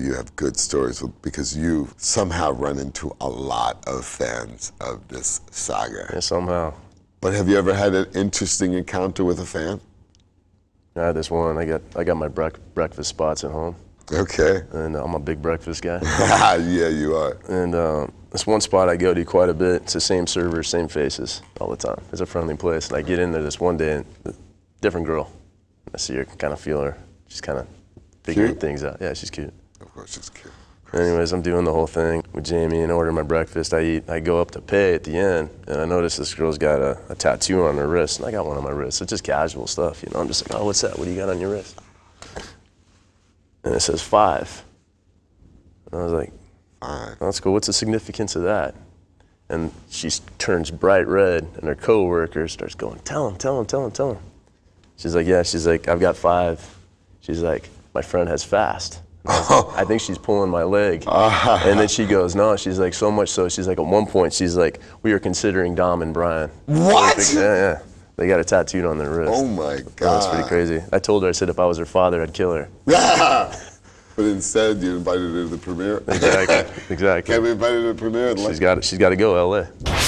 you have good stories because you somehow run into a lot of fans of this saga. Yeah, somehow. But have you ever had an interesting encounter with a fan? I had this one. I got my breakfast spots at home. Okay. And I'm a big breakfast guy. Yeah, you are. And this one spot I go to quite a bit. It's the same server, same faces all the time. It's a friendly place. And I get in there this one day, and a different girl. I see her, kind of feel her. She's kind of figuring things out. Yeah, she's cute. Of course she's cute. Anyways, I'm doing the whole thing with Jamie and order my breakfast. I eat. I go up to pay at the end, and I notice this girl's got a tattoo on her wrist, and I got one on my wrist. It's just casual stuff, you know. I'm just like, oh, what's that? What do you got on your wrist? And it says 5. And I was like, oh, that's cool. What's the significance of that? And she turns bright red, and her coworker starts going, tell him, tell him, tell him, tell him. She's like, yeah. She's like, I've got 5. She's like, my friend has fast. I think she's pulling my leg. And then she goes, no, she's like, so much so, she's like, at one point, she's like, we are considering Dom and Brian. What? Yeah. They got it tattooed on their wrist. Oh my God. That's pretty crazy. I told her, I said, if I was her father, I'd kill her. But instead, you invited her to the premiere. Exactly. Can't be invited to the premiere unless she's got to go LA.